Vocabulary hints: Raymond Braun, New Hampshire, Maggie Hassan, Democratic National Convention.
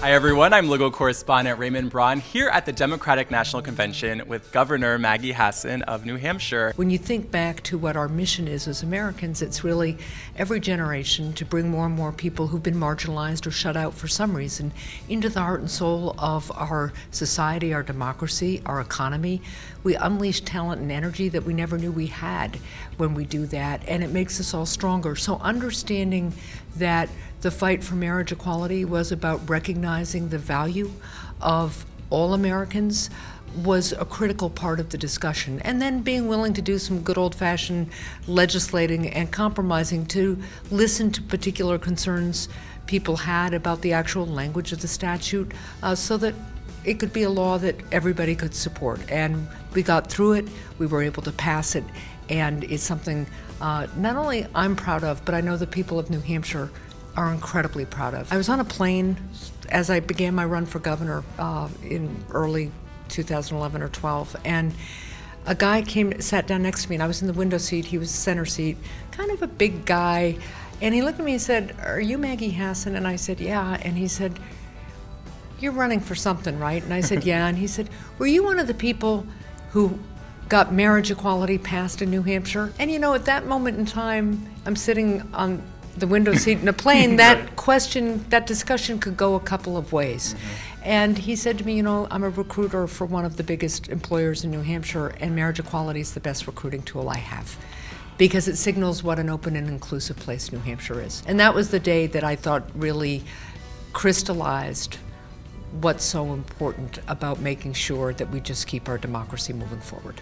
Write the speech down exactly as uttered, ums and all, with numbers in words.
Hi everyone, I'm legal correspondent Raymond Braun here at the Democratic National Convention with Governor Maggie Hassan of New Hampshire. When you think back to what our mission is as Americans, it's really every generation to bring more and more people who've been marginalized or shut out for some reason into the heart and soul of our society, our democracy, our economy. We unleash talent and energy that we never knew we had when we do that, and it makes us all stronger. So understanding that the fight for marriage equality was about recognizing the value of all Americans was a critical part of the discussion. And then being willing to do some good old-fashioned legislating and compromising to listen to particular concerns people had about the actual language of the statute uh, so that it could be a law that everybody could support. And we got through it, we were able to pass it, and it's something uh, not only I'm proud of, but I know the people of New Hampshire are incredibly proud of. I was on a plane as I began my run for governor uh, in early two thousand eleven or twelve, and a guy came, sat down next to me, and I was in the window seat, he was center seat, kind of a big guy, and he looked at me and said, "Are you Maggie Hassan?" And I said, "Yeah," and he said, "You're running for something, right?" And I said, "Yeah," and he said, "Were you one of the people who got marriage equality passed in New Hampshire?" And you know, at that moment in time, I'm sitting on the window seat in a plane, that question, that discussion could go a couple of ways. Mm-hmm. And he said to me, "You know, I'm a recruiter for one of the biggest employers in New Hampshire, and marriage equality is the best recruiting tool I have, because it signals what an open and inclusive place New Hampshire is." And that was the day that I thought really crystallized what's so important about making sure that we just keep our democracy moving forward.